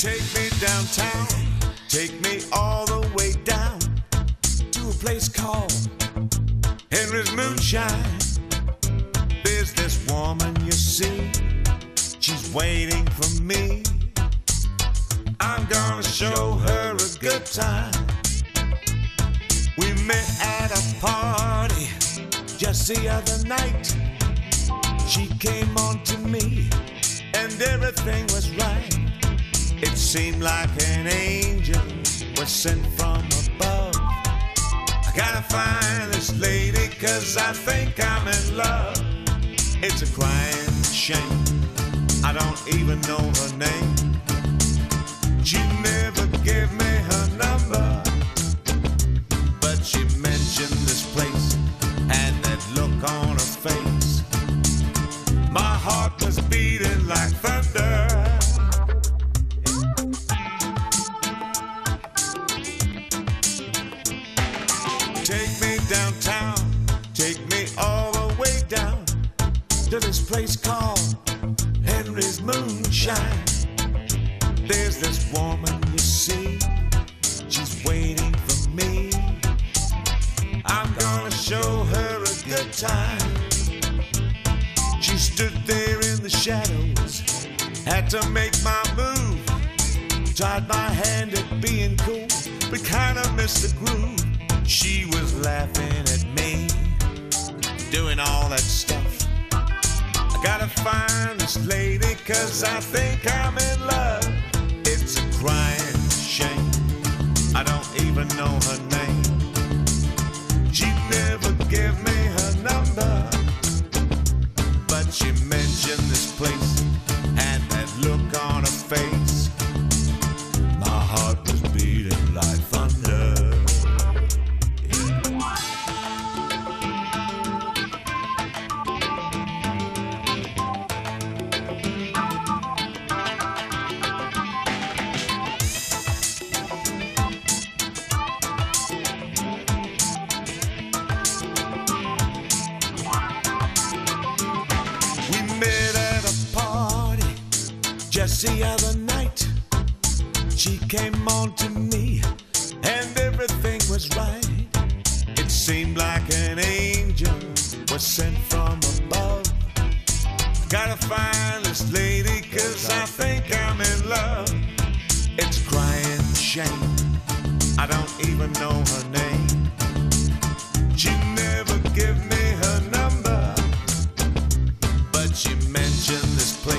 Take me downtown, take me all the way down to a place called Henry's Moonshine. There's this woman you see, she's waiting for me. I'm gonna show her a good time. We met at a party just the other night. She came on to me and everything was right. It seemed like an angel was sent from above. I gotta find this lady, 'cause I think I'm in love. It's a crying shame, I don't even know her name. She never gave me her number, but she mentioned this place and that look on her face. My heart was beating like thunder. Take me downtown, take me all the way down to this place called Henry's Moonshine. There's this woman you see, she's waiting for me. I'm gonna show her a good time. She stood there in the shadows, had to make my move. Tried my hand at being cool, but kinda missed the groove. She was laughing at me, doing all that stuff. I gotta find this lady, 'cause I think I'm in love. It's a crying shame, I don't even know her name. She never gave me her number, but she mentioned this place and that look on her face. My heart was beating like thunder. Just the other night, she came on to me, and everything was right. It seemed like an angel was sent from above. Gotta find this lady, 'cause I think I'm in love. It's crying shame, I don't even know her name. She never gave me her number, but she mentioned this place.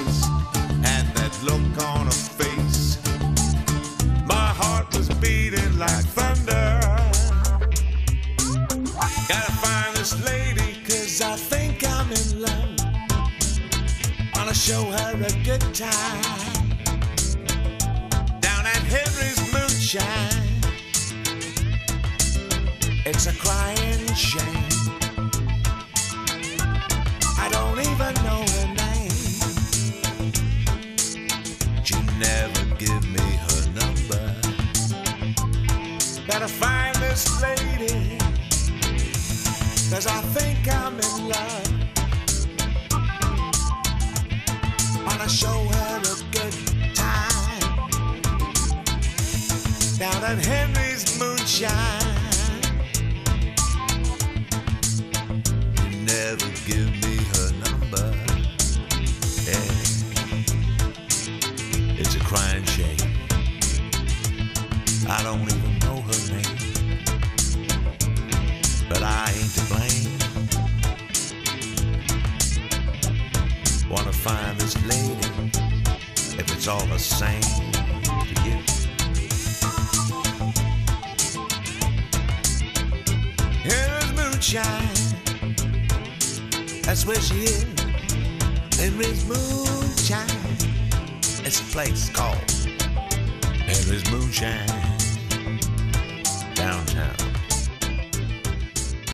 Look on her face, my heart was beating like thunder. Gotta find this lady, 'cause I think I'm in love. Wanna show her a good time down at Henry's Moonshine. It's a crying shame, I don't even know her name. Never give me her number. Gotta find this lady, 'cause I think I'm in love. Wanna show her a good time down at Henry's Moonshine. You never give me her number. Yeah. It's a crying shame, I don't even know her name, but I ain't to blame. Wanna find this lady, if it's all the same to you. Henry's Moonshine, that's where she is. Henry's Moonshine, it's a place called Henry's Moonshine.